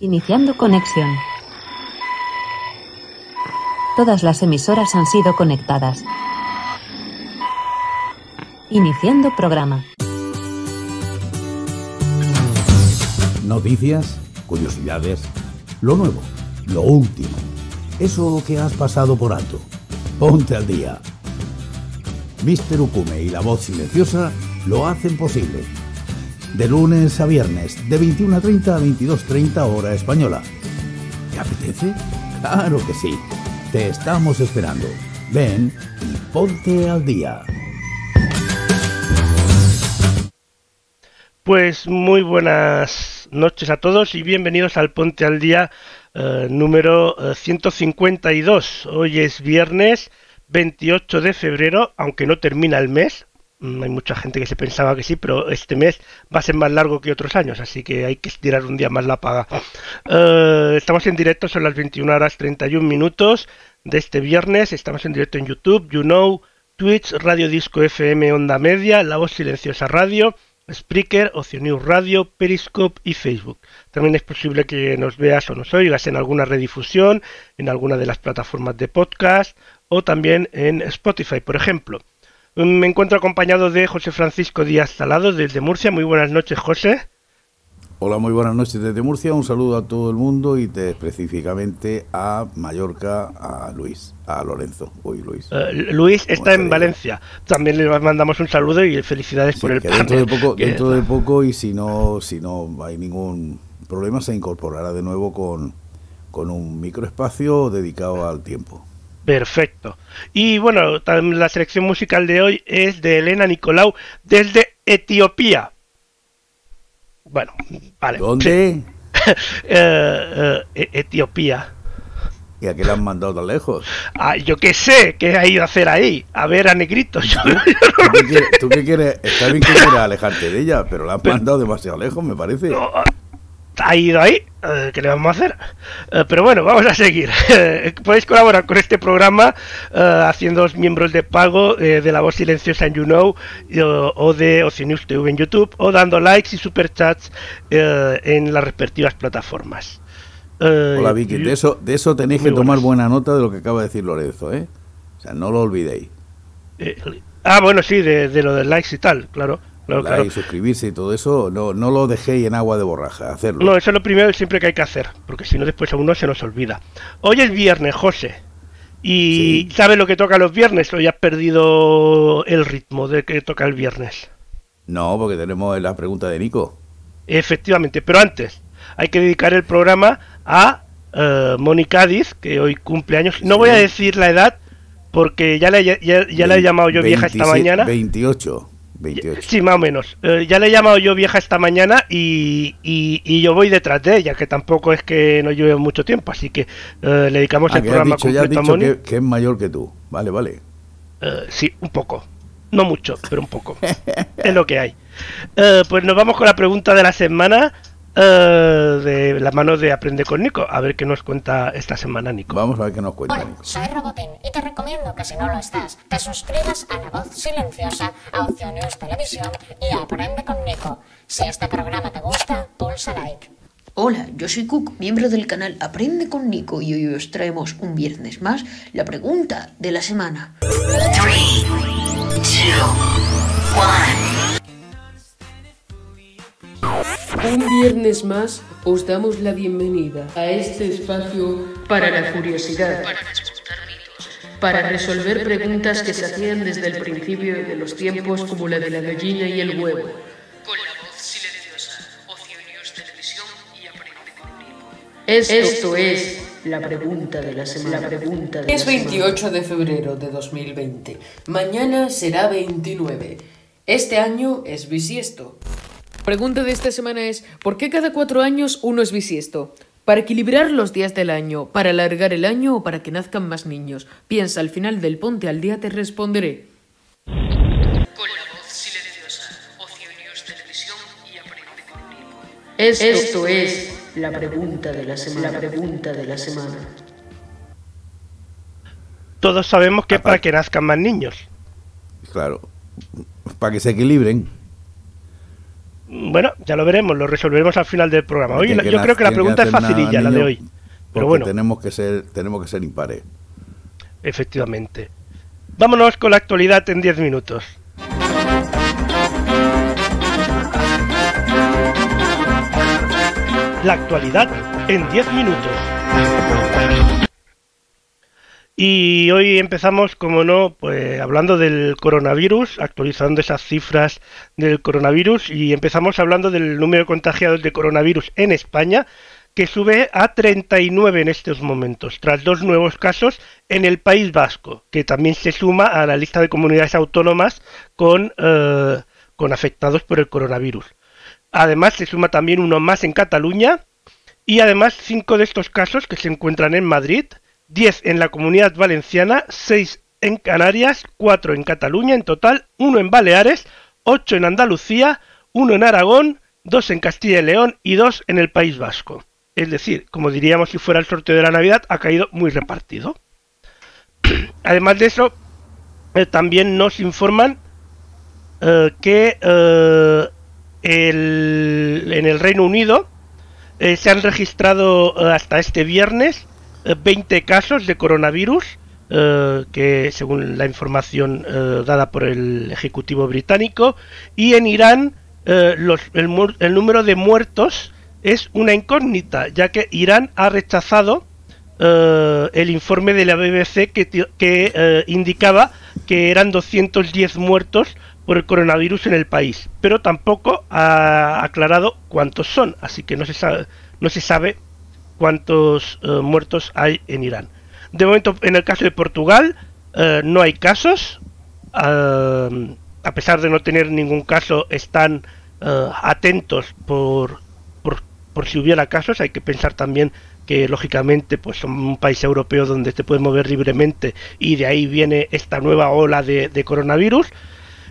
Iniciando conexión. Todas las emisoras han sido conectadas. Iniciando programa. Noticias, curiosidades, lo nuevo, lo último, eso que has pasado por alto. Ponte al día. Mr. Ukume y La Voz Silenciosa lo hacen posible. De lunes a viernes, de 21:30 a 22:30 hora española. ¿Te apetece? ¡Claro que sí! Te estamos esperando. Ven y ponte al día. Pues muy buenas noches a todos y bienvenidos al Ponte al Día número 152. Hoy es viernes 28 de febrero, aunque no termina el mes. Hay mucha gente que se pensaba que sí, pero este mes va a ser más largo que otros años, así que hay que estirar un día más la paga. Estamos en directo, son las 21:31 de este viernes. Estamos en directo en YouTube, YouNow, Twitch, Radio Disco FM, Onda Media, La Voz Silenciosa Radio, Spreaker, Ocio News Radio, Periscope y Facebook. También es posible que nos veas o nos oigas en alguna redifusión, en alguna de las plataformas de podcast o también en Spotify, por ejemplo. Me encuentro acompañado de José Francisco Díaz Salado desde Murcia. Muy buenas noches, José. Hola, muy buenas noches desde Murcia. Un saludo a todo el mundo y específicamente a Mallorca, a Luis, a Lorenzo. Uy, Luis. Luis está en Valencia. También le mandamos un saludo y felicidades por el premio. Dentro de poco y si no hay ningún problema se incorporará de nuevo con un microespacio dedicado al tiempo. Perfecto. Y bueno, la selección musical de hoy es de Elena Nicolau desde Etiopía. Bueno, vale. ¿Dónde? Sí. Etiopía. ¿Y a qué la han mandado tan lejos? Ah, yo qué sé, ¿qué ha ido a hacer ahí? A ver a negritos. ¿Tú qué quieres? Está bien que quieras alejarte de ella, pero la han mandado demasiado lejos, me parece. No. Ha ido ahí, ¿qué le vamos a hacer? Pero bueno, vamos a seguir. Podéis colaborar con este programa haciéndoos miembros de pago de La Voz Silenciosa en YouNow o de Ocio News TV en YouTube o dando likes y superchats en las respectivas plataformas. Hola Vicky, de eso tenéis que tomar buena nota de lo que acaba de decir Lorenzo, ¿eh? O sea, no lo olvidéis. Bueno, sí, de lo de likes y tal, claro. Claro. Y suscribirse y todo eso, no lo dejéis en agua de borraja, hacerlo. No, eso es lo primero siempre que hay que hacer, porque si no después a uno se nos olvida. Hoy es viernes, José, y sí. ¿Sabes lo que toca los viernes? ¿O ya has perdido el ritmo de que toca el viernes? No, porque tenemos la pregunta de Nico. Efectivamente, pero antes hay que dedicar el programa a Mónica Adis, que hoy cumple años. No voy a decir la edad, porque ya la he llamado yo vieja esta mañana. 28. Sí, más o menos. Ya le he llamado yo vieja esta mañana y yo voy detrás de ella, que tampoco es que no lleve mucho tiempo, así que le dedicamos el programa completo a Moni. Que es mayor que tú, vale. Sí, un poco. No mucho, pero un poco. Es lo que hay. Pues nos vamos con la pregunta de la semana de la mano de Aprende con Nico. A ver qué nos cuenta esta semana Nico. Vamos a ver qué nos cuenta Nico. Hola, soy Robotín y te recomiendo que si no lo estás, te suscribas a La Voz Silenciosa, a Ocio News Televisión y a Aprende con Nico. Si este programa te gusta, pulsa like. Hola, yo soy Cook, miembro del canal Aprende con Nico y hoy os traemos un viernes más la pregunta de la semana. 3, 2, 1. Un viernes más os damos la bienvenida a este espacio para la curiosidad, para resolver preguntas que se hacían desde el principio de los tiempos como la de la gallina y el huevo. Con La Voz Silenciosa, Ocio News Televisión y Aprende con Nico. Esto es la pregunta de la semana. Es 28 de febrero de 2020. Mañana será 29. Este año es bisiesto. La pregunta de esta semana es, ¿por qué cada 4 años uno es bisiesto? ¿Para equilibrar los días del año, para alargar el año o para que nazcan más niños? Piensa, al final del Ponte al Día te responderé. Con La Voz Silenciosa, Ocio News Televisión y Aprende con Nico. Esto es la pregunta de la semana. Todos sabemos que es para que nazcan más niños. Claro, para que se equilibren. Bueno, ya lo veremos, lo resolveremos al final del programa. Hoy, yo creo que la pregunta es facililla, la de hoy. Pero bueno, tenemos que ser impares. Efectivamente. Vámonos con la actualidad en 10 minutos. La actualidad en 10 minutos. Y hoy empezamos, como no, pues hablando del coronavirus, actualizando esas cifras del coronavirus, y empezamos hablando del número de contagiados de coronavirus en España, que sube a 39 en estos momentos, tras 2 nuevos casos en el País Vasco, que también se suma a la lista de comunidades autónomas con afectados por el coronavirus. Además, se suma también uno más en Cataluña, y además 5 de estos casos que se encuentran en Madrid, 10 en la Comunidad Valenciana, 6 en Canarias, 4 en Cataluña en total, 1 en Baleares, 8 en Andalucía, 1 en Aragón, 2 en Castilla y León y 2 en el País Vasco. Es decir, como diríamos si fuera el sorteo de la Navidad, ha caído muy repartido. Además de eso, también nos informan que en el Reino Unido se han registrado hasta este viernes 20 casos de coronavirus, que según la información dada por el Ejecutivo británico, y en Irán el número de muertos es una incógnita, ya que Irán ha rechazado el informe de la BBC que indicaba que eran 210 muertos por el coronavirus en el país, pero tampoco ha aclarado cuántos son, así que no se sabe cuántos muertos hay en Irán. De momento, en el caso de Portugal, no hay casos, a pesar de no tener ningún caso, están atentos por si hubiera casos. Hay que pensar también que lógicamente pues son un país europeo donde se puede mover libremente, y de ahí viene esta nueva ola de coronavirus.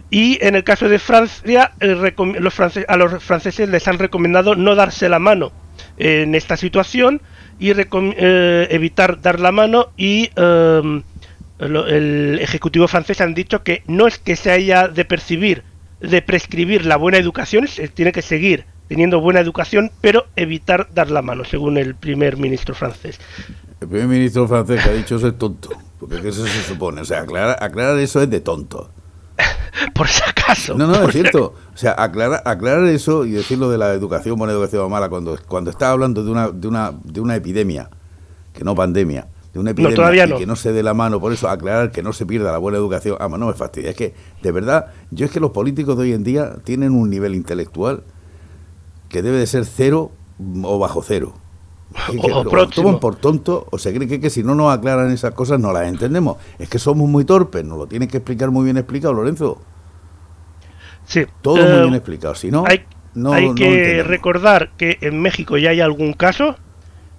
Y en el caso de Francia, a los franceses les han recomendado no darse la mano en esta situación y evitar dar la mano, y el Ejecutivo francés han dicho que no es que se haya de prescribir la buena educación, tiene que seguir teniendo buena educación, pero evitar dar la mano, según el primer ministro francés. El primer ministro francés que ha dicho eso es tonto, porque eso se supone, o sea, aclarar eso es de tonto. Por si acaso. No, es cierto. O sea, aclarar eso y decir lo de la educación, buena educación o mala, cuando está hablando de una epidemia, que no pandemia, de una epidemia, no, todavía no. Que no se dé la mano, por eso aclarar que no se pierda la buena educación. Ah, no me fastidia, es que, de verdad, es que los políticos de hoy en día tienen un nivel intelectual que debe de ser cero o bajo cero. O toman por tonto, o se cree que si no nos aclaran esas cosas no las entendemos. Es que somos muy torpes, nos lo tienen que explicar muy bien explicado, Lorenzo. Sí. Todo muy bien explicado, si no... Hay que recordar que en México ya hay algún caso,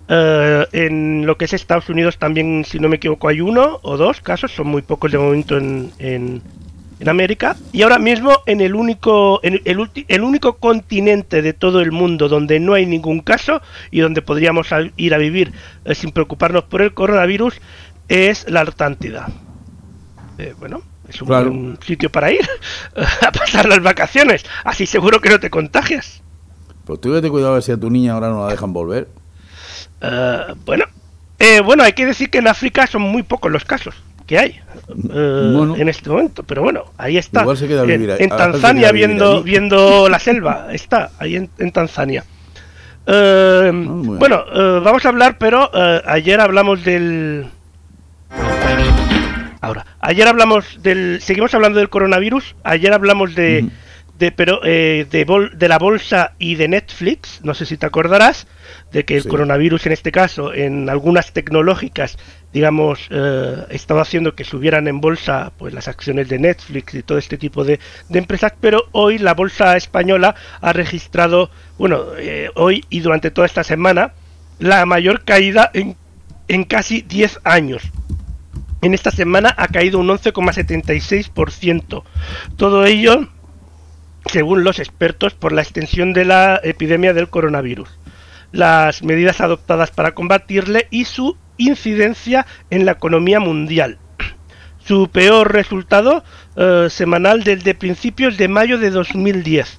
en lo que es Estados Unidos también, si no me equivoco, hay 1 o 2 casos, son muy pocos de momento en América, y ahora mismo en el único continente de todo el mundo donde no hay ningún caso y donde podríamos ir a vivir sin preocuparnos por el coronavirus es la Antártida. Bueno, es un sitio para ir a pasar las vacaciones, así seguro que no te contagias. Pero tú te cuidado a ver si a tu niña ahora no la dejan volver. Bueno, hay que decir que en África son muy pocos los casos que hay en este momento, pero bueno, ahí está. Igual se queda vivir en Tanzania, viendo la selva, está ahí en Tanzania. Vamos a hablar, pero seguimos hablando del coronavirus. Ayer hablamos de la bolsa y de Netflix. No sé si te acordarás de que el coronavirus, en este caso, en algunas tecnológicas, digamos, estaba haciendo que subieran en bolsa pues las acciones de Netflix y todo este tipo de empresas. Pero hoy la bolsa española ha registrado, hoy y durante toda esta semana, la mayor caída en casi 10 años. En esta semana ha caído un 11,76%. Todo ello, según los expertos, por la extensión de la epidemia del coronavirus, las medidas adoptadas para combatirle y su incidencia en la economía mundial. Su peor resultado semanal desde principios de mayo de 2010,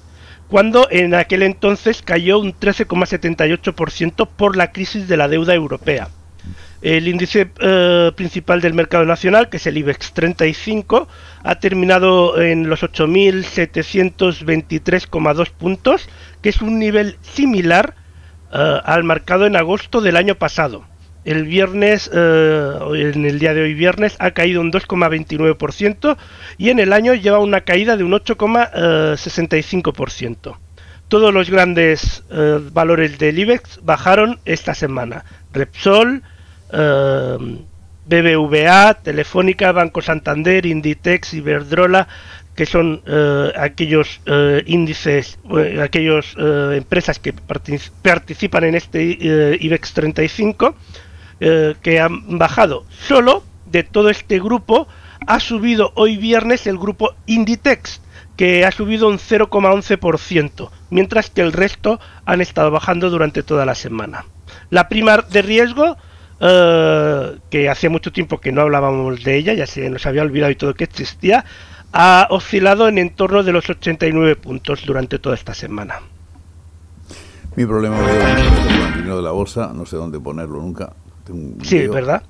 cuando en aquel entonces cayó un 13,78% por la crisis de la deuda europea. El índice principal del mercado nacional, que es el IBEX 35, ha terminado en los 8.723,2 puntos, que es un nivel similar al marcado en agosto del año pasado. El viernes, en el día de hoy viernes, ha caído un 2,29% y en el año lleva una caída de un 8,65%. Todos los grandes valores del IBEX bajaron esta semana. Repsol, BBVA, Telefónica, Banco Santander, Inditex, Iberdrola, que son aquellos índices, aquellas empresas que participan en este IBEX 35. Que han bajado. Solo de todo este grupo ha subido hoy viernes el grupo Inditex, que ha subido un 0,11%, mientras que el resto han estado bajando durante toda la semana. La prima de riesgo, que hacía mucho tiempo que no hablábamos de ella, ya se nos había olvidado y todo que existía, ha oscilado en torno de los 89 puntos durante toda esta semana. Mi problema es el dinero de la bolsa, no sé dónde ponerlo nunca. Sí, ¿verdad?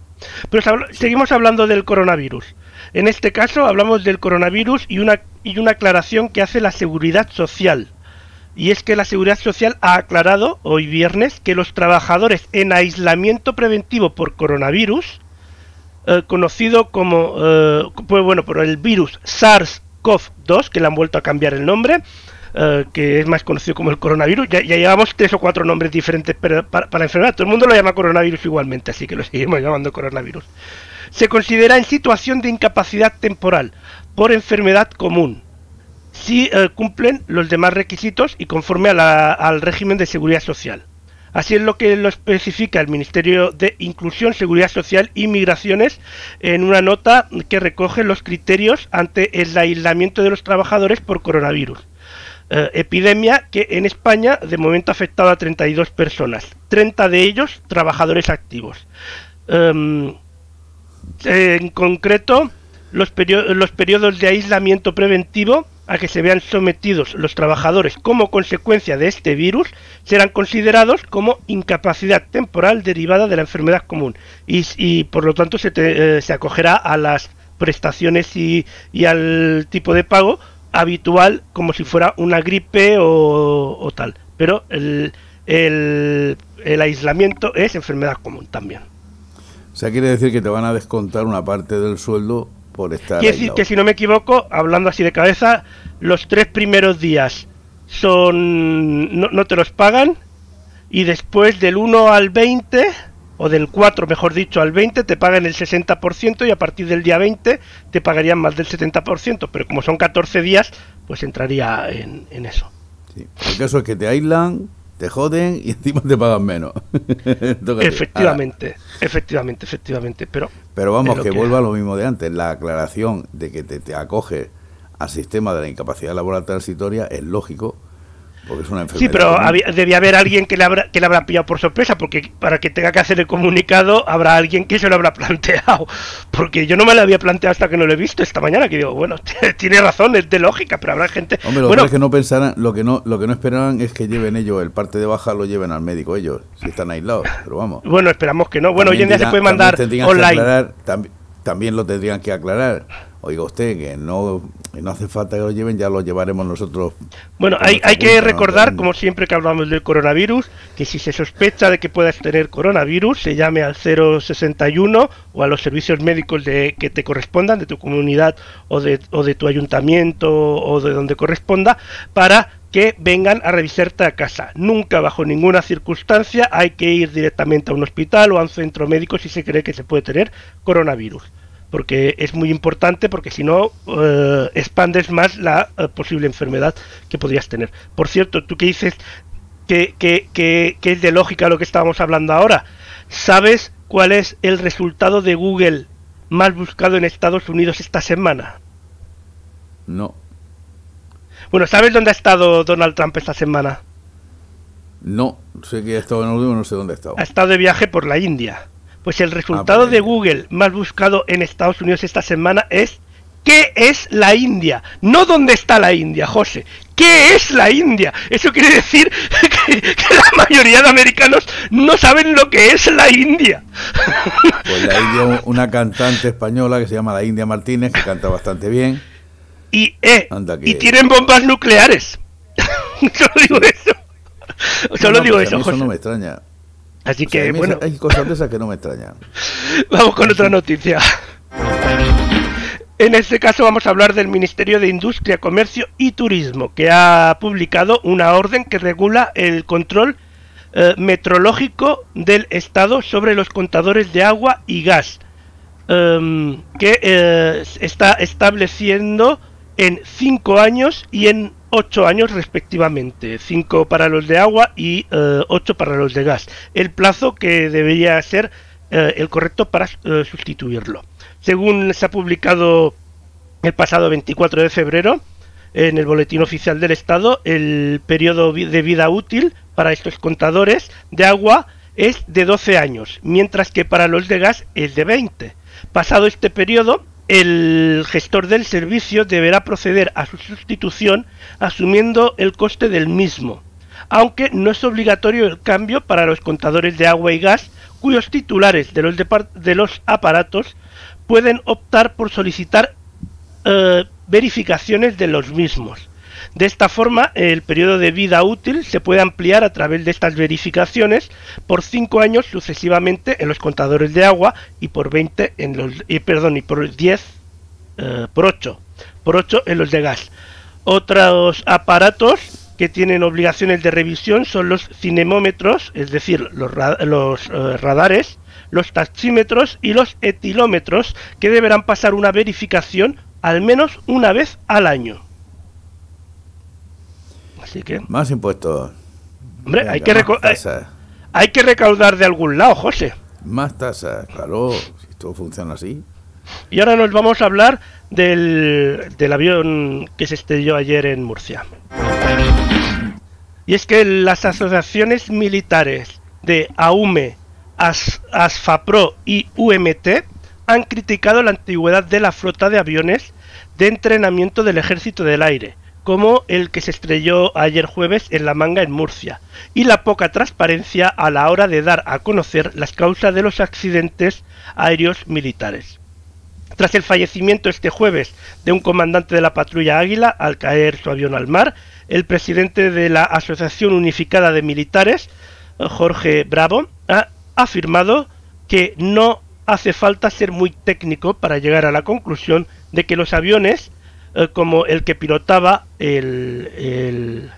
Pero seguimos hablando del coronavirus. En este caso hablamos del coronavirus y una aclaración que hace la Seguridad Social. Y es que la Seguridad Social ha aclarado hoy viernes que los trabajadores en aislamiento preventivo por coronavirus, conocido como, pues bueno, por el virus SARS-CoV-2, que le han vuelto a cambiar el nombre, que es más conocido como el coronavirus. Ya llevamos 3 o 4 nombres diferentes para la enfermedad. Todo el mundo lo llama coronavirus igualmente, así que lo seguimos llamando coronavirus. Se considera en situación de incapacidad temporal por enfermedad común si cumplen los demás requisitos y conforme a al régimen de seguridad social. Así es lo que lo especifica el Ministerio de Inclusión, Seguridad Social y Migraciones en una nota que recoge los criterios ante el aislamiento de los trabajadores por coronavirus. Epidemia que en España de momento ha afectado a 32 personas, 30 de ellos trabajadores activos. En concreto, los periodos de aislamiento preventivo a que se vean sometidos los trabajadores como consecuencia de este virus serán considerados como incapacidad temporal derivada de la enfermedad común y por lo tanto se acogerá a las prestaciones y al tipo de pago habitual, como si fuera una gripe o tal, pero el aislamiento es enfermedad común también. O sea, quiere decir que te van a descontar una parte del sueldo por estar aislado. Quiere decir que, si no me equivoco, hablando así de cabeza, los 3 primeros días son no te los pagan, y después del 1 al 20, o del 4, mejor dicho, al 20, te pagan el 60% y a partir del día 20 te pagarían más del 70%, pero como son 14 días, pues entraría en eso. Sí. El caso es que te aislan, te joden y encima te pagan menos. Efectivamente, efectivamente. Pero vamos, que vuelva a lo mismo de antes. La aclaración de que te acoge al sistema de la incapacidad laboral transitoria es lógico, porque es una enfermedad. Sí, pero debía haber alguien que le habrá pillado por sorpresa, porque para que tenga que hacer el comunicado habrá alguien que se lo habrá planteado, porque yo no me lo había planteado hasta que no lo he visto esta mañana, que digo, bueno, tiene razón, es de lógica, pero habrá gente. Hombre, bueno, que no pensaran, lo que no esperaban es que lleven ellos el parte de baja, lo lleven al médico ellos, si están aislados, pero vamos. Bueno, esperamos que no. Bueno, también hoy en día se puede mandar online. También lo tendrían que aclarar. Oiga usted, que no hace falta que lo lleven, ya lo llevaremos nosotros. Bueno, hay que recordar, como siempre que hablamos del coronavirus, que si se sospecha de que puedas tener coronavirus, se llame al 061 o a los servicios médicos que te correspondan, de tu comunidad o de tu ayuntamiento o de donde corresponda, para que vengan a revisarte a casa. Nunca, bajo ninguna circunstancia, hay que ir directamente a un hospital o a un centro médico si se cree que se puede tener coronavirus, porque es muy importante, porque si no expandes más la posible enfermedad que podrías tener. Por cierto, tú que dices que es de lógica lo que estábamos hablando ahora, ¿sabes cuál es el resultado de Google más buscado en Estados Unidos esta semana? No. Bueno, ¿sabes dónde ha estado Donald Trump esta semana? No, sé que ha estado en Orlando, no sé dónde ha estado. Ha estado de viaje por la India. Pues el resultado de Google más buscado en Estados Unidos esta semana es ¿qué es la India? No dónde está la India, José. ¿Qué es la India? Eso quiere decir que la mayoría de americanos no saben lo que es la India. Pues la India, una cantante española que se llama La India Martínez, que canta bastante bien. Y tienen bombas nucleares. Solo digo eso. Solo digo eso, José. Eso no me extraña. Así que, bueno. Hay cosas de esas que no me extrañan. Vamos con otra noticia. En este caso vamos a hablar del Ministerio de Industria, Comercio y Turismo, que ha publicado una orden que regula el control metrológico del Estado sobre los contadores de agua y gas, que está estableciendo en 5 años y en 8 años respectivamente, 5 para los de agua y 8 para los de gas, el plazo que debería ser el correcto para sustituirlo. Según se ha publicado el pasado 24 de febrero en el Boletín Oficial del Estado, el periodo de vida útil para estos contadores de agua es de 12 años, mientras que para los de gas es de 20. Pasado este periodo, el gestor del servicio deberá proceder a su sustitución asumiendo el coste del mismo, aunque no es obligatorio el cambio para los contadores de agua y gas, cuyos titulares de los aparatos pueden optar por solicitar verificaciones de los mismos. De esta forma, el periodo de vida útil se puede ampliar a través de estas verificaciones por 5 años sucesivamente en los contadores de agua y por 20 en los por 8 en los de gas. Otros aparatos que tienen obligaciones de revisión son los cinemómetros, es decir, los radares, los taxímetros y los etilómetros, que deberán pasar una verificación al menos una vez al año. Así que... más impuestos. Hombre, venga, hay que recaudar de algún lado, José. Más tasas, claro, si todo funciona así. Y ahora nos vamos a hablar del avión que se estrelló ayer en Murcia. Y es que las asociaciones militares de AUME, ASFAPRO y UMT han criticado la antigüedad de la flota de aviones de entrenamiento del Ejército del Aire, como el que se estrelló ayer jueves en La Manga, en Murcia, y la poca transparencia a la hora de dar a conocer las causas de los accidentes aéreos militares. Tras el fallecimiento este jueves de un comandante de la patrulla Águila al caer su avión al mar, el presidente de la Asociación Unificada de Militares, Jorge Bravo, ha afirmado que no hace falta ser muy técnico para llegar a la conclusión de que los aviones, como el que pilotaba el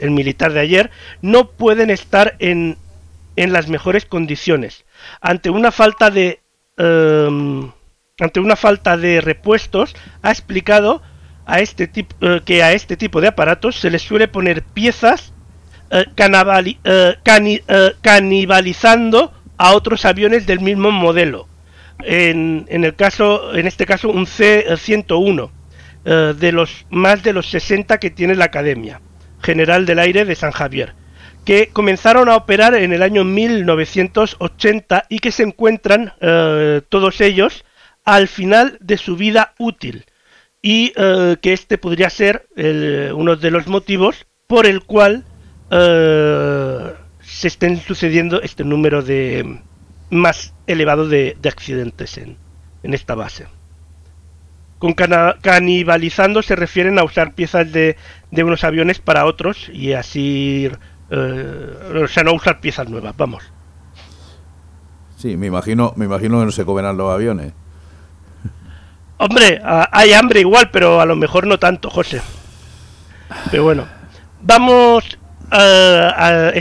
militar de ayer, no pueden estar en las mejores condiciones. Ante una falta de repuestos, ha explicado que a este tipo de aparatos se les suele poner piezas canibalizando a otros aviones del mismo modelo. En este caso un C-101, de los más de los 60 que tiene la Academia General del Aire de San Javier, que comenzaron a operar en el año 1980 y que se encuentran todos ellos al final de su vida útil, y que este podría ser uno de los motivos por el cual se estén sucediendo este número de más elevado de accidentes en esta base. Con canibalizando se refieren a usar piezas de unos aviones para otros, y así no usar piezas nuevas, vamos. Sí, me imagino que no se comerán los aviones. Hombre, hay hambre igual, pero a lo mejor no tanto, José. Pero bueno, vamos.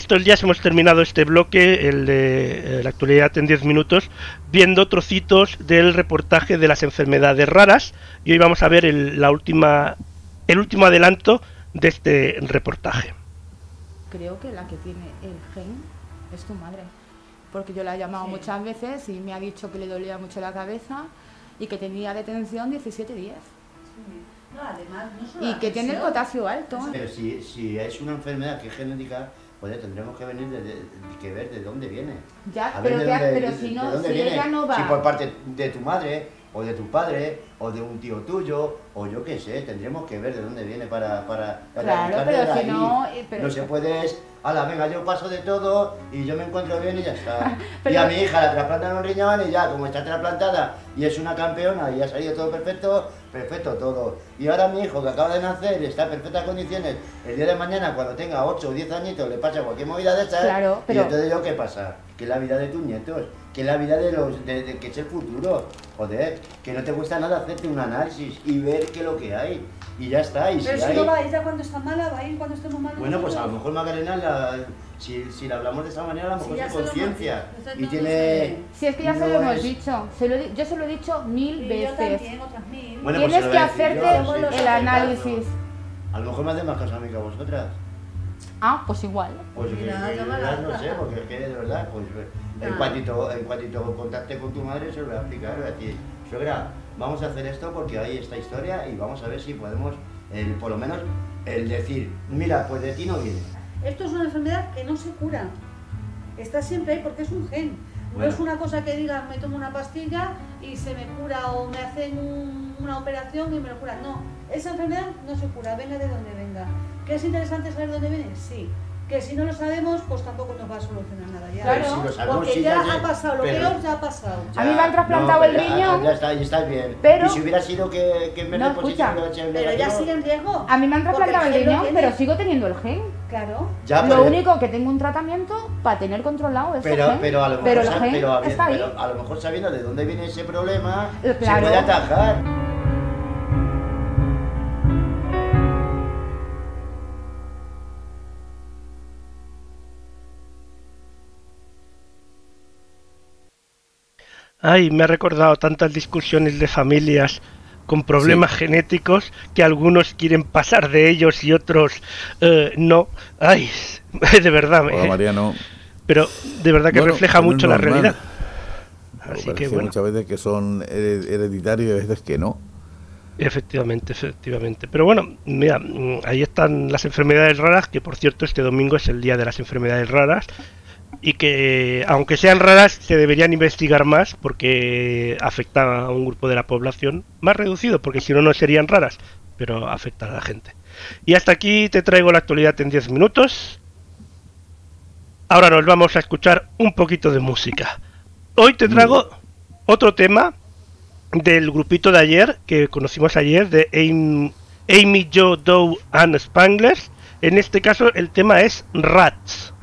Estos días hemos terminado este bloque, el de la actualidad en 10 minutos, viendo trocitos del reportaje de las enfermedades raras, y hoy vamos a ver el último adelanto de este reportaje. Creo que la que tiene el gen es tu madre, porque yo la he llamado muchas veces y me ha dicho que le dolía mucho la cabeza y que tenía detención 17 días. Sí. No, además, no solo y que tiene el potasio alto. Pero si es una enfermedad que es genética, pues tendremos que venir que ver de dónde viene. Ya, pero si ella no va. Si por parte de tu madre o de tu padre o de un tío tuyo, o yo qué sé, tendremos que ver de dónde viene para claro, pero si no, pero... no se puede es, ala, venga, yo paso de todo y yo me encuentro bien y ya está. Pero... y a mi hija la trasplantan un riñón y ya, como está trasplantada y es una campeona y ha salido todo perfecto, perfecto todo. Y ahora mi hijo que acaba de nacer y está en perfectas condiciones, el día de mañana cuando tenga 8 o 10 añitos le pasa cualquier movida de esas, claro, pero... y entonces yo, ¿qué pasa? Que es la vida de tus nietos, que es la vida de los, que es el futuro, joder, que no te cuesta nada hacerte un análisis y ver qué es lo que hay, y ya está. Y pero si hay... no va a ir ya cuando está mala, va a ir cuando estemos malos. Bueno, pues a lo mejor Macarena, si la hablamos de esa manera, a lo mejor es conciencia, y tiene... Si es que ya no se lo hemos dicho, yo se lo he dicho mil veces. Yo también, otras mil. Bueno, tienes pues que hacerte yo, el análisis. A lo mejor me hace más caso a mí que a vosotras. Ah, pues igual. Pues mira, yo no sé, porque es que de verdad, pues... En cuantito contacte con tu madre, se lo voy a explicar, voy a decir, suegra, vamos a hacer esto porque hay esta historia y vamos a ver si podemos, por lo menos, el decir, mira, pues de ti no viene. Esto es una enfermedad que no se cura, está siempre ahí porque es un gen. Bueno. No es una cosa que digas, me tomo una pastilla y se me cura, o me hacen una operación y me lo curan. No, esa enfermedad no se cura, venga de donde venga. ¿Que es interesante saber dónde viene? Sí. Que si no lo sabemos, pues tampoco nos va a solucionar nada ya. Claro, si lo sabemos, porque sí, ya ha pasado, lo peor ya ha pasado. Ya, a mí me han trasplantado el riñón. Ya está, ya estás bien. Pero, y si hubiera sido que en vez de positivo, pero ya sigue en riesgo. A mí me han trasplantado el riñón, pero sigo teniendo el gen. Claro. Ya, lo único que tengo un tratamiento para tener controlado ese gen. Pero a lo mejor, a lo mejor sabiendo de dónde viene ese problema, claro, se puede atajar. Ay, me ha recordado tantas discusiones de familias con problemas genéticos que algunos quieren pasar de ellos y otros no. Ay, de verdad. Hola, Mariano. Pero de verdad que refleja mucho la realidad. Así que bueno. Muchas veces que son hereditarios y a veces que no. Efectivamente, efectivamente. Pero bueno, mira, ahí están las enfermedades raras, que por cierto este domingo es el día de las enfermedades raras. Y que, aunque sean raras, se deberían investigar más porque afectan a un grupo de la población más reducido, porque si no, no serían raras, pero afectan a la gente. Y hasta aquí te traigo la actualidad en 10 minutos. Ahora nos vamos a escuchar un poquito de música. Hoy te traigo otro tema del grupito de ayer, que conocimos ayer, de Amy, Joe, Doe and Spanglers. En este caso, el tema es Rats.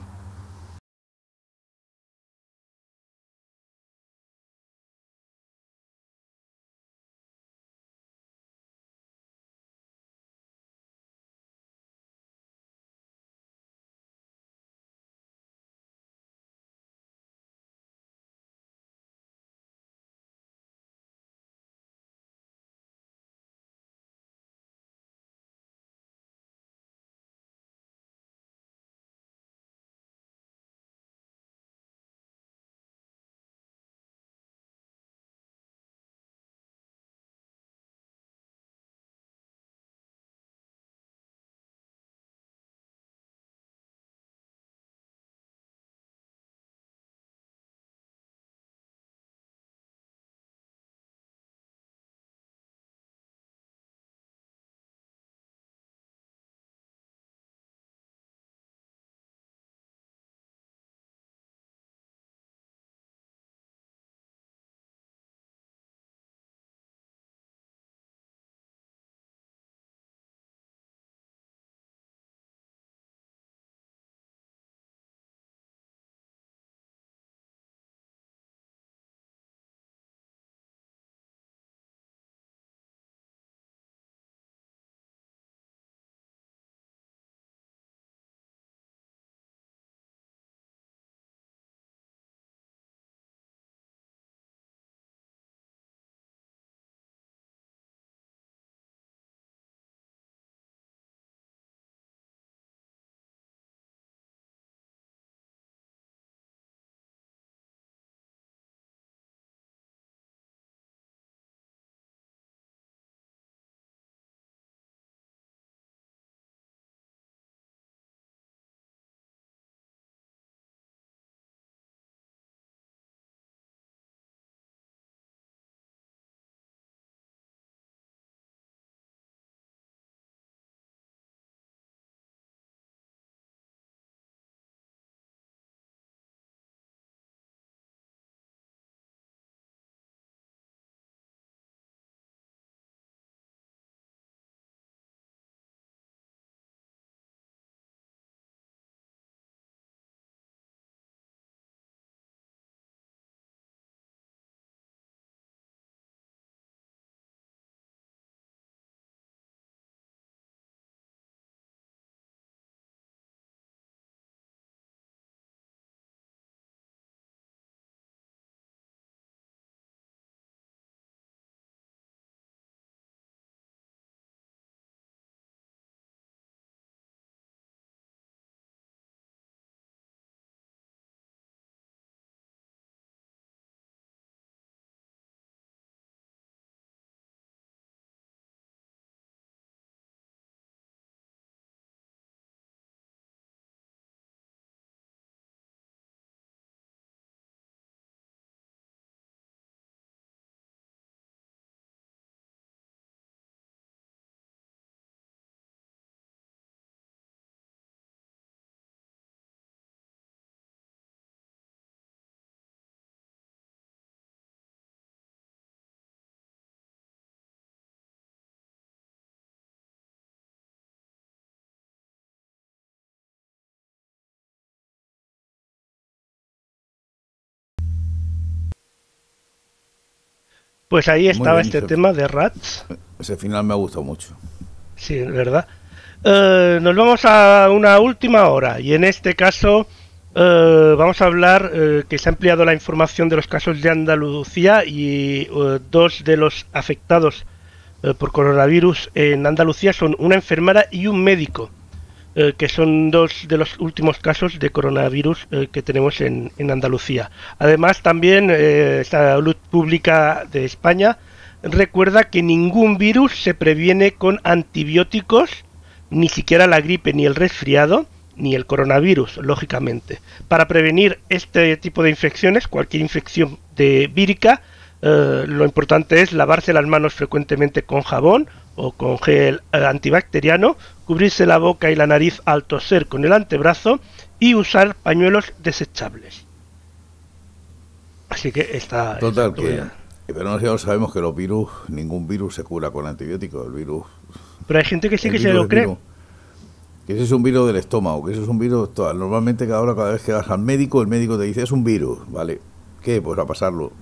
Pues ahí estaba bien, este tema de Rats. Ese final me gustó mucho. Sí, ¿verdad? Nos vamos a una última hora y en este caso vamos a hablar que se ha ampliado la información de los casos de Andalucía y dos de los afectados por coronavirus en Andalucía son una enfermera y un médico, que son dos de los últimos casos de coronavirus que tenemos en Andalucía. Además también Salud Pública de España recuerda que ningún virus se previene con antibióticos, ni siquiera la gripe, ni el resfriado, ni el coronavirus, lógicamente. Para prevenir este tipo de infecciones, cualquier infección vírica, lo importante es lavarse las manos frecuentemente con jabón o con gel antibacteriano, cubrirse la boca y la nariz al toser con el antebrazo y usar pañuelos desechables. Así que está... Total, pero nosotros sabemos que los virus, ningún virus se cura con antibióticos, el virus... Pero hay gente que sí que se lo cree. Que ese es un virus del estómago, que ese es un virus... Normalmente cada vez que vas al médico, el médico te dice, es un virus, ¿vale? ¿Qué? Pues a pasarlo.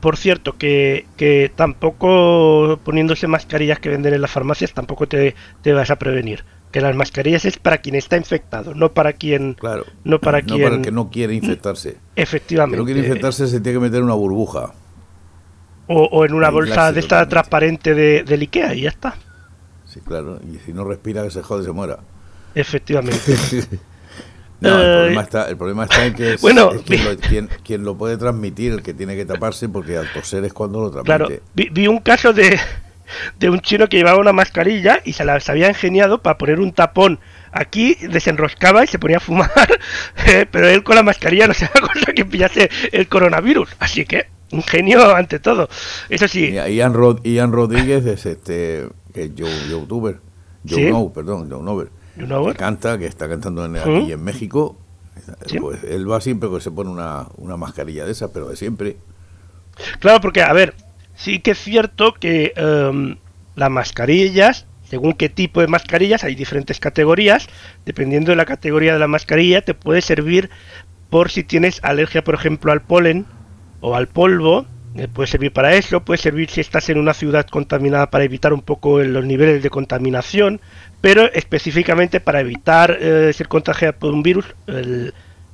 Por cierto, que tampoco poniéndose mascarillas que venden en las farmacias tampoco te vas a prevenir. Que las mascarillas es para quien está infectado, no para quien... Claro, no para quien... para el que no quiere infectarse. Efectivamente. El que no quiere infectarse se tiene que meter en una burbuja. O en una bolsa de esta transparente del Ikea y ya está. Sí, claro, y si no respira, que se jode, se muera. Efectivamente. No, el problema está en que es, bueno, es quien lo puede transmitir, el que tiene que taparse, porque al toser es cuando lo transmite. Claro, vi un caso de un chino que llevaba una mascarilla y se la había ingeniado para poner un tapón aquí, desenroscaba y se ponía a fumar, pero él con la mascarilla no se da cuenta que pillase el coronavirus, así que ingenio ante todo. Eso sí. Ian Rodríguez es que es youtuber, YouNow, que está cantando aquí en México. ¿Sí? Pues él va siempre que se pone una mascarilla de esas, pero de siempre. Claro, porque, a ver, sí que es cierto que las mascarillas, según qué tipo de mascarillas, hay diferentes categorías. Dependiendo de la categoría de la mascarilla, te puede servir por si tienes alergia, por ejemplo, al polen o al polvo. Puede servir para eso, puede servir si estás en una ciudad contaminada para evitar un poco los niveles de contaminación, pero específicamente para evitar ser contagiado por un virus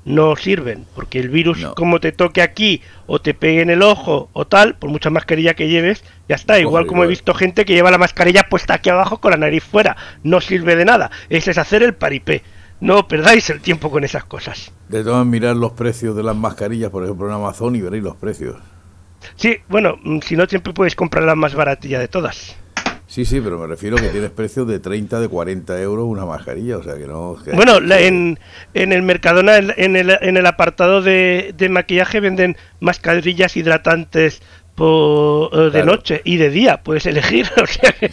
no sirven, porque el virus como te toque aquí o te pegue en el ojo o tal, por mucha mascarilla que lleves, ya está. Igual como he visto gente que lleva la mascarilla puesta aquí abajo con la nariz fuera, no sirve de nada, ese es hacer el paripé. No perdáis el tiempo con esas cosas. De todas maneras, mirad los precios de las mascarillas, por ejemplo en Amazon, y veréis los precios. Sí, bueno, si no siempre puedes comprar la más baratilla de todas. Sí, pero me refiero que tienes precios de 30, de 40 euros una mascarilla, o sea que no... Bueno, en el Mercadona, en el apartado de maquillaje venden mascarillas hidratantes de noche y de día, puedes elegir, o sea que...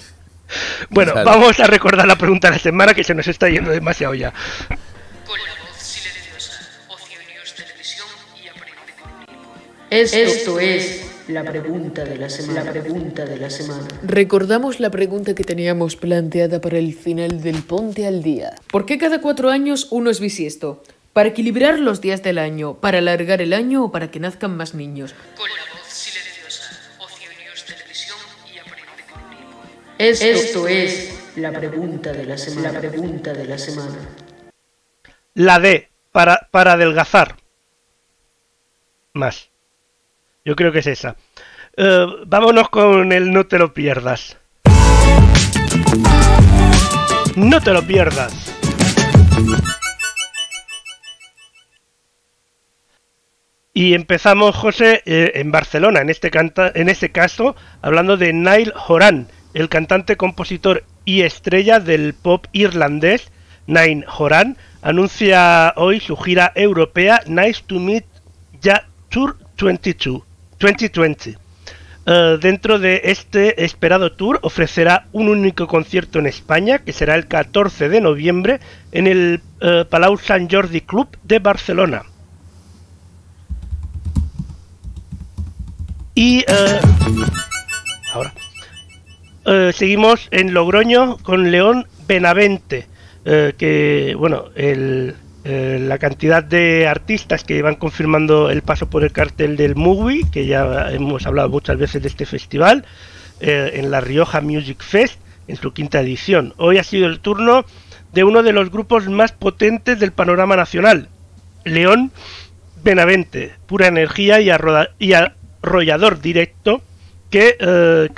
Bueno, vamos a recordar la pregunta de la semana que se nos está yendo demasiado ya. Esto es la pregunta de la semana. Recordamos la pregunta que teníamos planteada para el final del Ponte al Día. ¿Por qué cada 4 años uno es bisiesto? ¿Para equilibrar los días del año? ¿Para alargar el año o para que nazcan más niños? Con la voz silenciosa, Ocio News Televisión y Aprende con Nico. Esto es la pregunta de la semana. La D, para adelgazar. Más. Yo creo que es esa. Vámonos con el no te lo pierdas. No te lo pierdas. Y empezamos, José, en Barcelona, en este caso, hablando de Niall Horan, el cantante, compositor y estrella del pop irlandés. Niall Horan anuncia hoy su gira europea Nice to Meet Ya Tour 2020. Dentro de este esperado tour ofrecerá un único concierto en España, que será el 14 de noviembre en el Palau Sant Jordi Club de Barcelona. Y ahora seguimos en Logroño con León Benavente, que bueno, el la cantidad de artistas que van confirmando el paso por el cartel del MUBI, que ya hemos hablado muchas veces de este festival, en la Rioja Music Fest, en su quinta edición. Hoy ha sido el turno de uno de los grupos más potentes del panorama nacional, León Benavente, pura energía y arrollador directo, que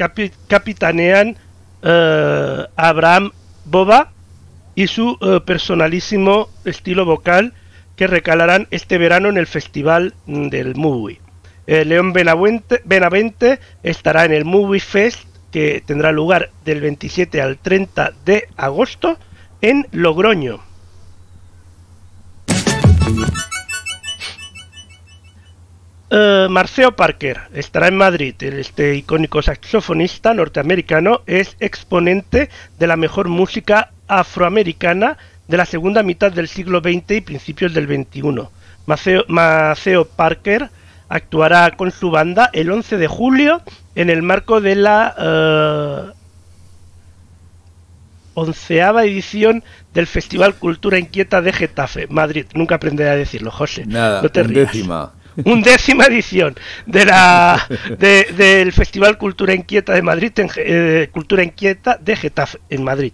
capitanean Abraham Boba y su personalísimo estilo vocal, que recalarán este verano en el Festival del MUBI. León Benavente estará en el MUBI Fest, que tendrá lugar del 27 al 30 de agosto en Logroño. Maceo Parker estará en Madrid. Este icónico saxofonista norteamericano es exponente de la mejor música afroamericana de la segunda mitad del siglo XX y principios del XXI. Maceo Parker actuará con su banda el 11 de julio en el marco de la onceava edición del Festival Cultura Inquieta de Getafe, Madrid. Nunca aprenderé a decirlo, José. Nada, no te rías. Undécima edición del Festival Cultura Inquieta de Madrid, Cultura Inquieta de Getafe, en Madrid.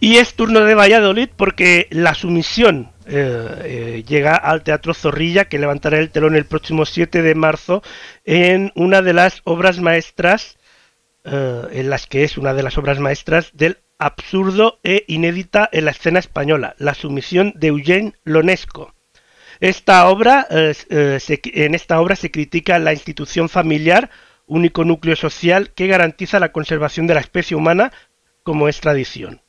Y es turno de Valladolid, porque La Sumisión llega al Teatro Zorrilla, que levantará el telón el próximo 7 de marzo en una de las obras maestras, del absurdo e inédita en la escena española, La Sumisión de Eugene Ionesco. En esta obra se critica la institución familiar, único núcleo social que garantiza la conservación de la especie humana, como es tradición.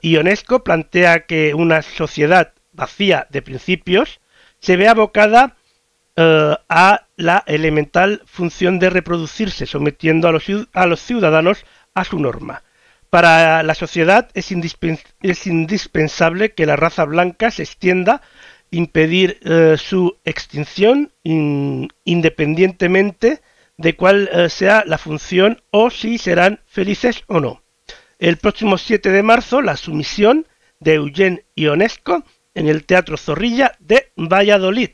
Ionesco plantea que una sociedad vacía de principios se ve abocada a la elemental función de reproducirse, sometiendo a los ciudadanos a su norma. Para la sociedad es indispensable que la raza blanca se extienda, impedir su extinción independientemente de cuál sea la función o si serán felices o no. El próximo 7 de marzo, La Sumisión de Eugene Ionesco en el Teatro Zorrilla de Valladolid.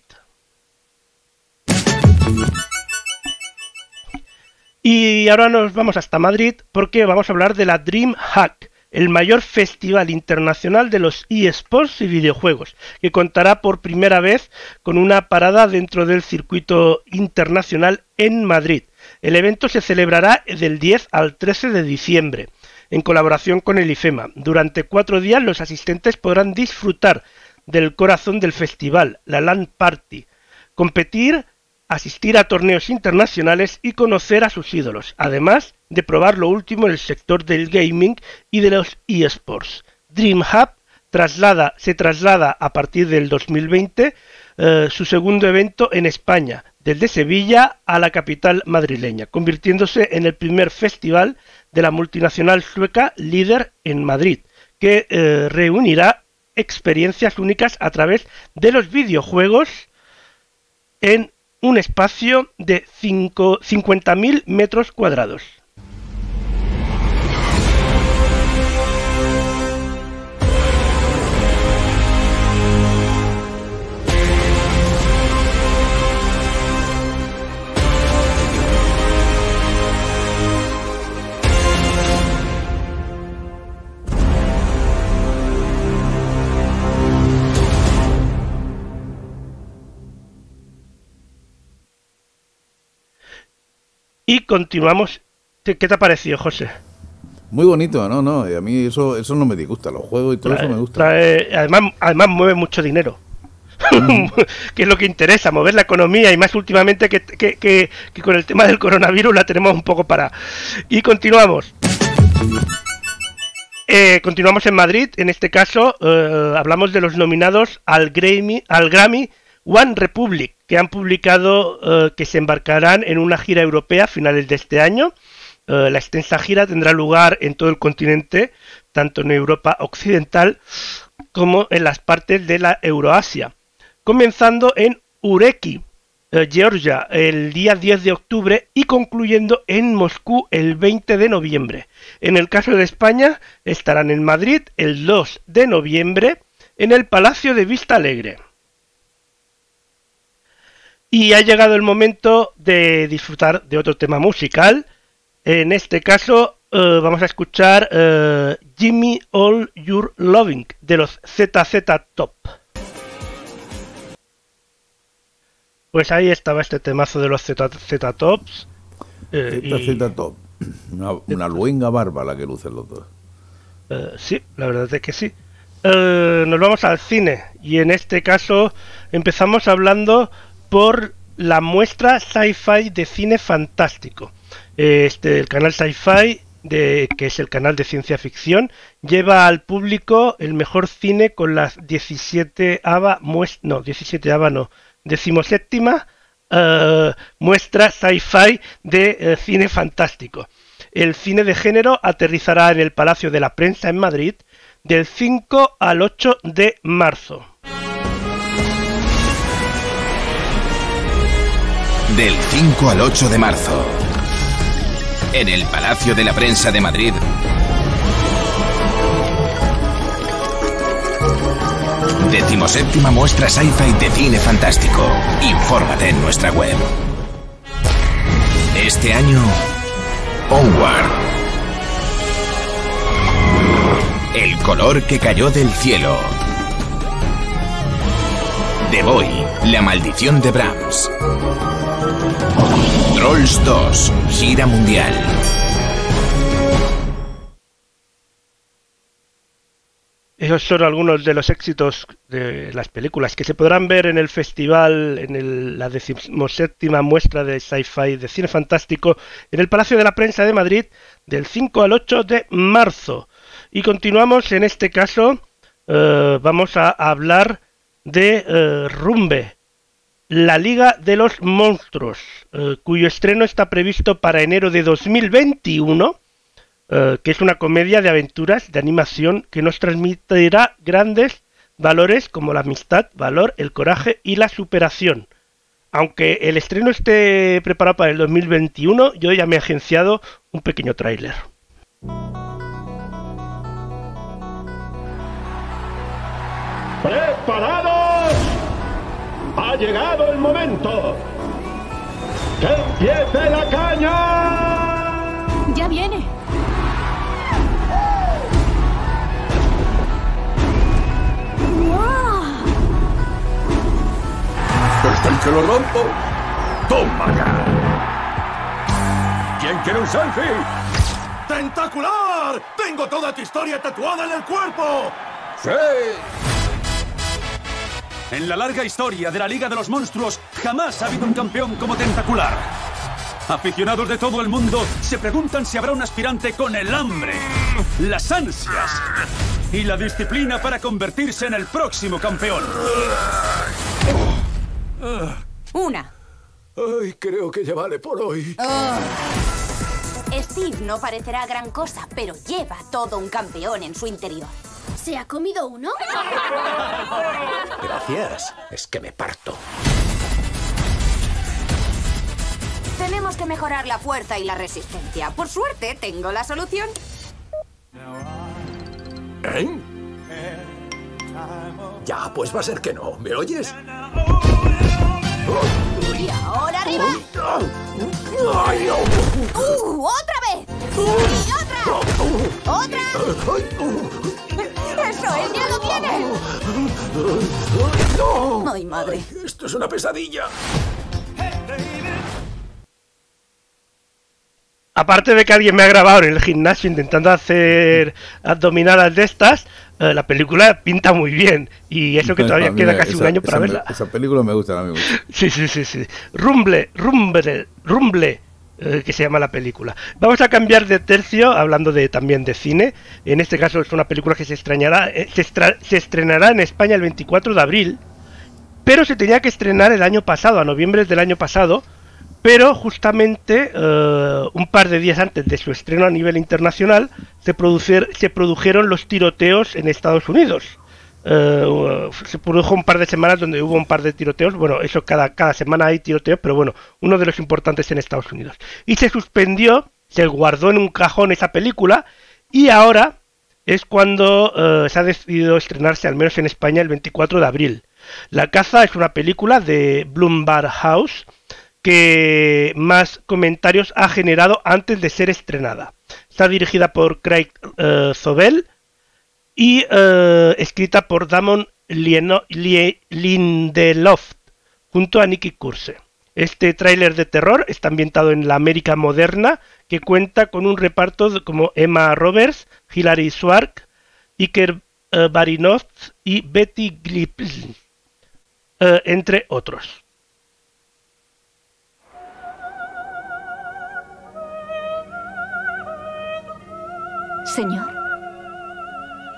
Y ahora nos vamos hasta Madrid, porque vamos a hablar de la DreamHack, el mayor festival internacional de los eSports y videojuegos, que contará por primera vez con una parada dentro del circuito internacional en Madrid. El evento se celebrará del 10 al 13 de diciembre, en colaboración con el IFEMA. Durante 4 días los asistentes podrán disfrutar del corazón del festival, la LAN Party, competir, asistir a torneos internacionales y conocer a sus ídolos, además de probar lo último en el sector del gaming y de los eSports. DreamHack se traslada a partir del 2020 su segundo evento en España, desde Sevilla a la capital madrileña, convirtiéndose en el primer festival de la multinacional sueca líder en Madrid, que reunirá experiencias únicas a través de los videojuegos en un espacio de 50.000 metros cuadrados. Y continuamos. ¿Qué te ha parecido, José? Muy bonito, no. A mí eso no me disgusta. Los juegos y todo eso me gusta. Además mueve mucho dinero, que es lo que interesa, mover la economía, y más últimamente que con el tema del coronavirus la tenemos un poco parada. Y continuamos. Continuamos en Madrid. En este caso hablamos de los nominados al Grammy One Republic, que han publicado que se embarcarán en una gira europea a finales de este año. La extensa gira tendrá lugar en todo el continente, tanto en Europa occidental como en las partes de la Euroasia, comenzando en Ureki, Georgia el día 10 de octubre y concluyendo en Moscú el 20 de noviembre. En el caso de España estarán en Madrid el 2 de noviembre en el Palacio de Vista Alegre. Y ha llegado el momento de disfrutar de otro tema musical. En este caso vamos a escuchar Gimme All Your Loving de los ZZ Top. Pues ahí estaba este temazo de los ZZ Tops. ZZ Top. Una luenga barba la que lucen los dos. Sí, la verdad es que sí. Nos vamos al cine. Y en este caso empezamos hablando por la muestra Sci-Fi de cine fantástico. El canal Sci-Fi, que es el canal de ciencia ficción, lleva al público el mejor cine con la 17ª muestra Sci-Fi de cine fantástico. El cine de género aterrizará en el Palacio de la Prensa en Madrid del 5 al 8 de marzo. Del 5 al 8 de marzo, en el Palacio de la Prensa de Madrid, decimoséptima muestra Sci-Fi de cine fantástico. Infórmate en nuestra web. Este año, Onward, El color que cayó del cielo, The Boy, La maldición de Brahms, Trolls 2, gira mundial. Esos son algunos de los éxitos de las películas que se podrán ver en el festival, la 17ª muestra de Sci-Fi de cine fantástico en el Palacio de la Prensa de Madrid del 5 al 8 de marzo. Y continuamos, en este caso, vamos a hablar de Rumble, la Liga de los Monstruos, cuyo estreno está previsto para enero de 2021. Que es una comedia de aventuras, de animación, que nos transmitirá grandes valores como la amistad, valor, el coraje y la superación. Aunque el estreno esté preparado para el 2021, yo ya me he agenciado un pequeño tráiler. ¡Preparados! ¡Ha llegado el momento! ¡Que empiece la caña! ¡Ya viene! ¡Hasta que lo rompo! ¡Toma ya! ¿Quién quiere un selfie? ¡Tentacular! ¡Tengo toda tu historia tatuada en el cuerpo! ¡Sí! En la larga historia de la Liga de los Monstruos, jamás ha habido un campeón como Tentacular. Aficionados de todo el mundo se preguntan si habrá un aspirante con el hambre, las ansias y la disciplina para convertirse en el próximo campeón. Una. Ay, creo que ya vale por hoy. Steve no parecerá gran cosa, pero lleva todo un campeón en su interior. ¿Se ha comido uno? Gracias. Es que me parto. Tenemos que mejorar la fuerza y la resistencia. Por suerte, tengo la solución. ¿Eh? Ya, pues va a ser que no. ¿Me oyes? Y ahora arriba. ¡Otra vez! ¡Y otra! ¡Otra! ¡Eso es! ¡Ya lo tienes! ¡No! ¡Ay, madre! Ay, esto es una pesadilla. Aparte de que alguien me ha grabado en el gimnasio intentando hacer abdominales de estas, la película pinta muy bien. Y eso que todavía queda casi un año para verla. Esa película me gusta a mí mucho. Sí. Rumble, que se llama la película. Vamos a cambiar de tercio, hablando también de cine. En este caso es una película que se estrenará en España el 24 de abril. Pero se tenía que estrenar el año pasado, a noviembre del año pasado. Pero justamente un par de días antes de su estreno a nivel internacional se produjeron los tiroteos en Estados Unidos, se produjo un par de semanas donde hubo un par de tiroteos. Bueno, eso cada semana hay tiroteos, pero bueno, uno de los importantes en Estados Unidos. Y se suspendió, se guardó en un cajón esa película, y ahora es cuando se ha decidido estrenarse, al menos en España, el 24 de abril. La Caza es una película de Blumhouse que más comentarios ha generado antes de ser estrenada. Está dirigida por Craig Zobel y escrita por Damon Lindelof junto a Nicky Curse. Este tráiler de terror está ambientado en la América moderna, que cuenta con un reparto como Emma Roberts, Hilary Swank, Iker Barinov y Betty Gilpin, entre otros. Señor,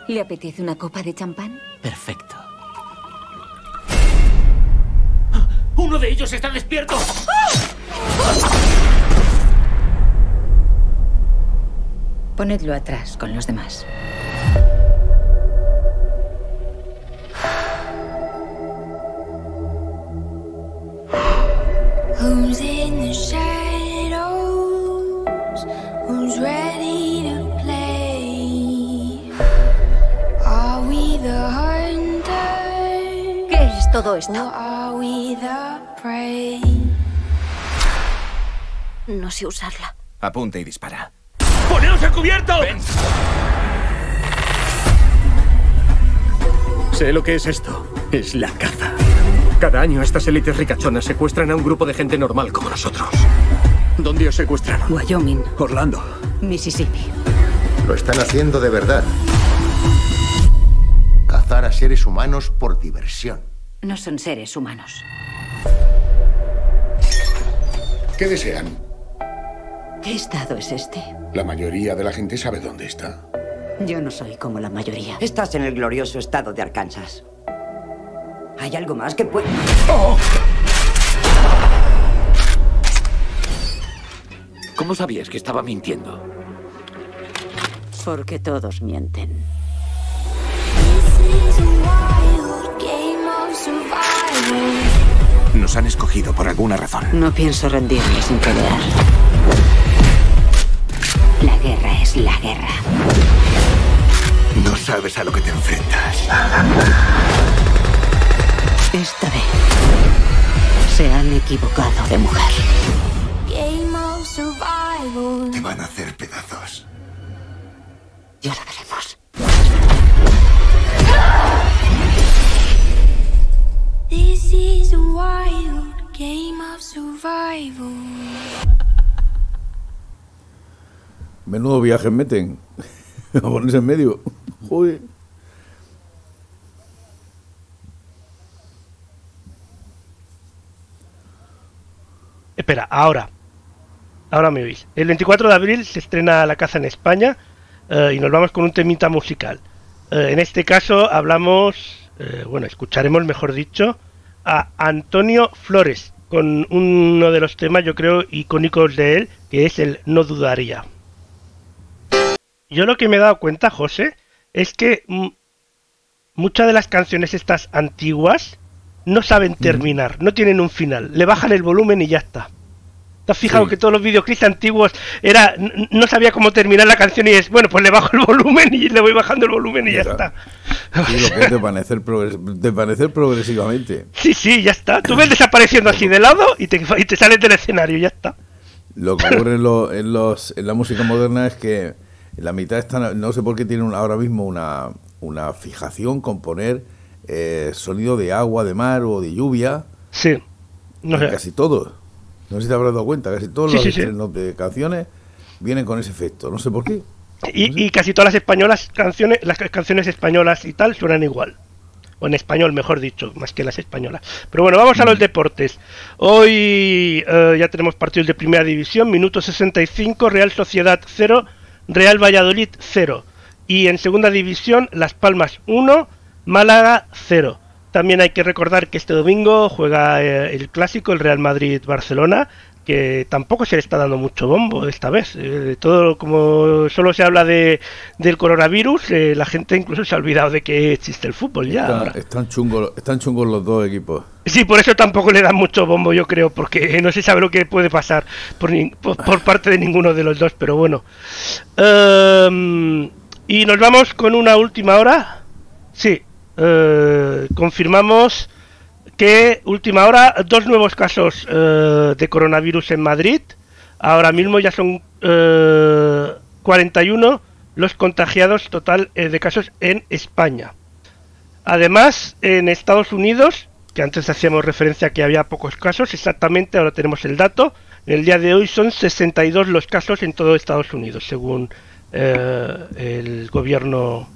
¿le apetece una copa de champán? Perfecto. ¡Uno de ellos está despierto! Ponedlo atrás con los demás. Who's in the shadows? Who's ready to play? Are we the hunter? ¿Qué es todo esto? Or are we the prey? No sé usarla. Apunta y dispara. ¡Poneos a cubierto! Ven. Sé lo que es esto. Es la caza. Cada año estas élites ricachonas secuestran a un grupo de gente normal como nosotros. ¿Dónde os secuestraron? Wyoming. Orlando. Mississippi. Lo están haciendo de verdad. Cazar a seres humanos por diversión. No son seres humanos. ¿Qué desean? ¿Qué estado es este? La mayoría de la gente sabe dónde está. Yo no soy como la mayoría. Estás en el glorioso estado de Arkansas. Hay algo más que puede... ¡Oh! ¿Cómo sabías que estaba mintiendo? Porque todos mienten. Nos han escogido por alguna razón. No pienso rendirme sin pelear. La guerra es la guerra. No sabes a lo que te enfrentas. Esta vez se han equivocado de mujer. Te van a hacer pedazos. Ya lo veremos. This is a wild game of survival. Menudo viaje meten. A ponerse en medio. Joder. Espera, ahora me oís. El 24 de abril se estrena La Caza en España y nos vamos con un temita musical. En este caso hablamos, bueno, escucharemos, mejor dicho, a Antonio Flores con uno de los temas, yo creo, icónicos de él, que es el No Dudaría. Yo lo que me he dado cuenta, José, es que muchas de las canciones estas antiguas no saben terminar, no tienen un final, le bajan el volumen y ya está. ¿Te has fijado que todos los videoclips antiguos era, no sabía cómo terminar la canción y es, bueno, pues le bajo el volumen y le voy bajando el volumen y ya está? Sí, lo que es desvanecer progresivamente. Sí, ya está. Tú ves desapareciendo así de lado y te sales del escenario y ya está. Lo que ocurre en la música moderna es que la mitad están, no sé por qué tienen ahora mismo una fijación con poner... sonido de agua, de mar o de lluvia. Sí, no sé. Casi todos. No sé si te habrás dado cuenta. Casi todos los de canciones vienen con ese efecto. No sé por qué. Y casi todas las canciones españolas y tal suenan igual. O en español, mejor dicho, más que las españolas. Pero bueno, vamos a los deportes. Hoy ya tenemos partidos de primera división. Minuto 65, Real Sociedad 0, Real Valladolid 0. Y en segunda división, Las Palmas 1, Málaga 0. También hay que recordar que este domingo juega el clásico, el Real Madrid-Barcelona, que tampoco se le está dando mucho bombo esta vez. Todo como solo se habla del coronavirus, la gente incluso se ha olvidado de que existe el fútbol ya. Están chungos los dos equipos. Sí, por eso tampoco le dan mucho bombo, yo creo, porque no se sabe lo que puede pasar por parte de ninguno de los dos, pero bueno. Y nos vamos con una última hora. Sí, confirmamos que última hora, dos nuevos casos de coronavirus en Madrid. Ahora mismo ya son 41 los contagiados total de casos en España. Además, en Estados Unidos, que antes hacíamos referencia a que había pocos casos, exactamente ahora tenemos el dato, en el día de hoy son 62 los casos en todo Estados Unidos, según el gobierno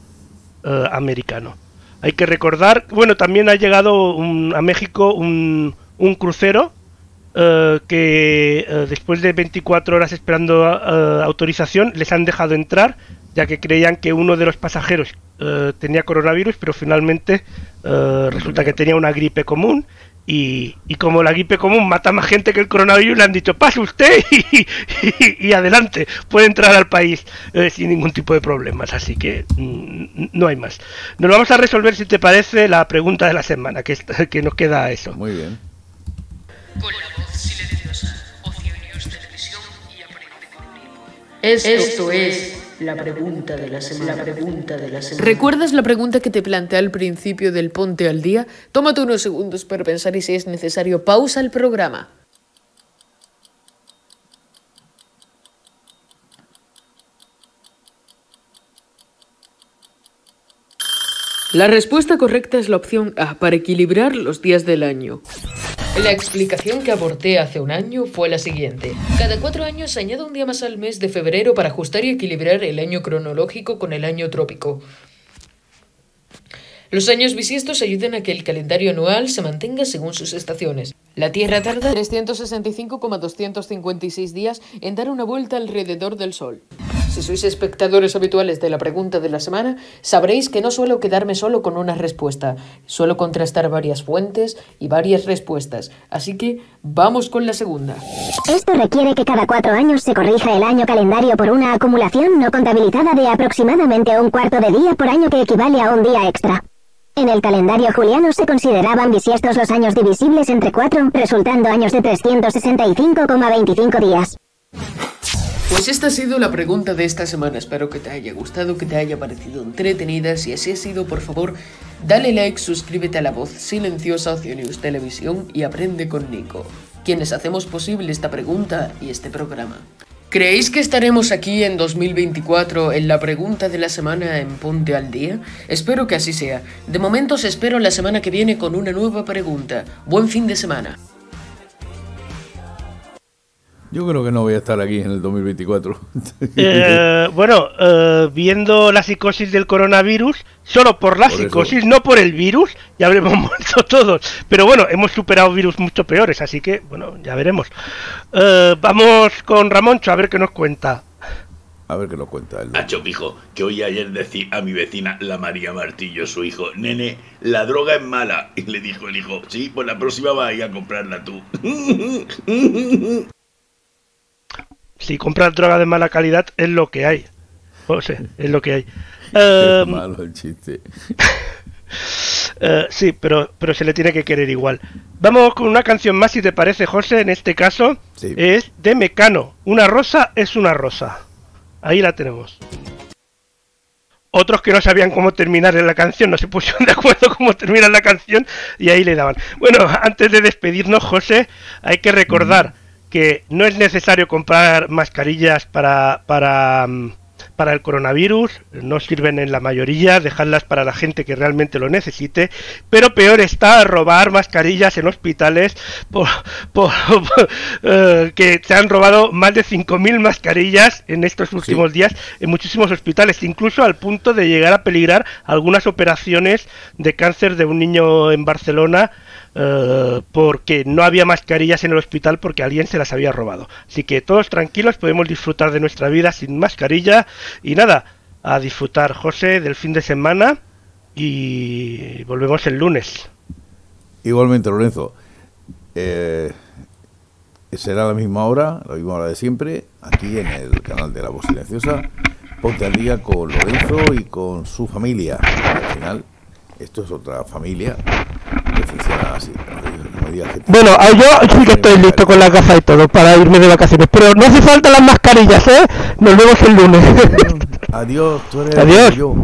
americano. Hay que recordar, bueno, también ha llegado a México un crucero que después de 24 horas esperando autorización les han dejado entrar, ya que creían que uno de los pasajeros tenía coronavirus, pero finalmente resulta que tenía una gripe común. Y como la gripe común mata más gente que el coronavirus, le han dicho, pase usted y adelante, puede entrar al país sin ningún tipo de problemas, así que no hay más. Nos vamos a resolver, si te parece, la pregunta de la semana, que nos queda eso. Muy bien. Con La Voz Silenciosa, Ocio News Televisión y Aprende con Nico. Esto es la pregunta de la semana. ¿Recuerdas la pregunta que te planteé al principio del Ponte al Día? Tómate unos segundos para pensar y, si es necesario, pausa el programa. La respuesta correcta es la opción A, para equilibrar los días del año. La explicación que aporté hace un año fue la siguiente. Cada 4 años se añade un día más al mes de febrero para ajustar y equilibrar el año cronológico con el año trópico. Los años bisiestos ayudan a que el calendario anual se mantenga según sus estaciones. La Tierra tarda 365,256 días en dar una vuelta alrededor del Sol. Si sois espectadores habituales de la pregunta de la semana, sabréis que no suelo quedarme solo con una respuesta. Suelo contrastar varias fuentes y varias respuestas. Así que vamos con la segunda. Esto requiere que cada 4 años se corrija el año calendario por una acumulación no contabilizada de aproximadamente un cuarto de día por año, que equivale a un día extra. En el calendario juliano se consideraban bisiestos los años divisibles entre 4, resultando años de 365,25 días. Pues esta ha sido la pregunta de esta semana. Espero que te haya gustado, que te haya parecido entretenida. Si así ha sido, por favor, dale like, suscríbete a La Voz Silenciosa, Ocio News Televisión y Aprende con Nico, quienes hacemos posible esta pregunta y este programa. ¿Creéis que estaremos aquí en 2024 en la pregunta de la semana en Ponte al Día? Espero que así sea. De momento os espero la semana que viene con una nueva pregunta. Buen fin de semana. Yo creo que no voy a estar aquí en el 2024. Bueno, viendo la psicosis del coronavirus, solo por la psicosis, no por el virus, ya habremos muerto todos. Pero bueno, hemos superado virus mucho peores, así que, bueno, ya veremos. Vamos con Ramoncho, a ver qué nos cuenta. A ver qué nos cuenta él. Nacho, mijo, que hoy ayer decí a mi vecina, la María Martillo, su hijo, nene, la droga es mala. Y le dijo el hijo, sí, pues la próxima va a ir a comprarla tú. Si compras droga de mala calidad, es lo que hay. O sea, es lo que hay. Es malo el chiste. Sí, pero se le tiene que querer igual. Vamos con una canción más, si te parece, José. En este caso, sí, es de Mecano. Una rosa es una rosa. Ahí la tenemos. Otros que no sabían cómo terminar en la canción, no se pusieron de acuerdo cómo terminar la canción y ahí le daban. Bueno, antes de despedirnos, José, hay que recordar que no es necesario comprar mascarillas para el coronavirus, no sirven en la mayoría, dejarlas para la gente que realmente lo necesite, pero peor está robar mascarillas en hospitales, que se han robado más de 5.000 mascarillas en estos últimos días en muchísimos hospitales, incluso al punto de llegar a peligrar algunas operaciones de cáncer de un niño en Barcelona, porque no había mascarillas en el hospital porque alguien se las había robado. Así que todos tranquilos, podemos disfrutar de nuestra vida sin mascarilla. Y nada, a disfrutar, José, del fin de semana, y volvemos el lunes. Igualmente, Lorenzo, que será la misma hora de siempre, aquí en el canal de La Voz Silenciosa. Ponte al día con Lorenzo y con su familia. Al final, esto es otra familia que funciona así. Bueno, yo sí que estoy listo con las gafas y todo para irme de vacaciones, pero no hace falta las mascarillas, ¿eh? Nos vemos el lunes. Adiós, tú eres. Adiós. Yo.